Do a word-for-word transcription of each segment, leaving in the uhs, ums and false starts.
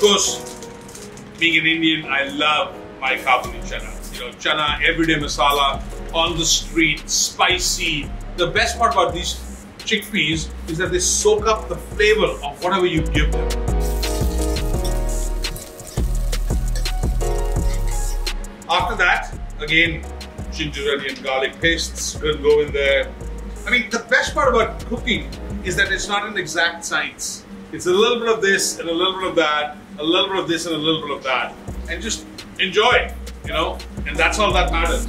Of course, being an Indian, I love my kabuli chana. You know, chana, everyday masala, on the street, spicy. The best part about these chickpeas is that they soak up the flavor of whatever you give them. After that, again, ginger, onion, garlic pastes can go in there. I mean, the best part about cooking is that it's not an exact science. It's a little bit of this and a little bit of that, a little bit of this and a little bit of that, and just enjoy, you know, and that's all that matters.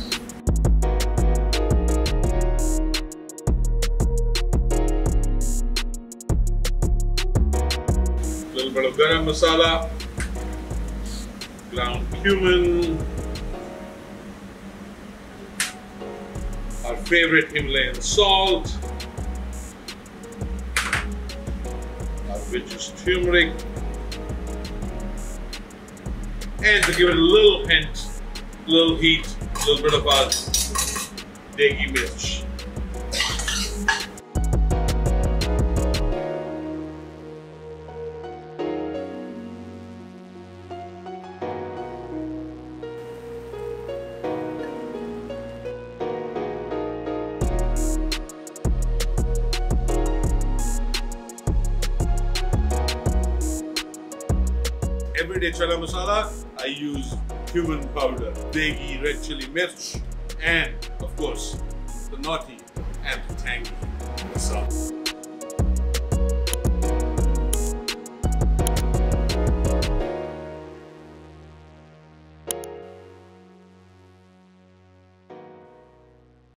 A little bit of garam masala, ground cumin, our favorite Himalayan salt, which is turmeric, and to give it a little hint, a little heat, a little bit of our degi mirch. Everyday chana masala, I use cumin powder, degi red chili mirch, and of course the naughty and tangy masala.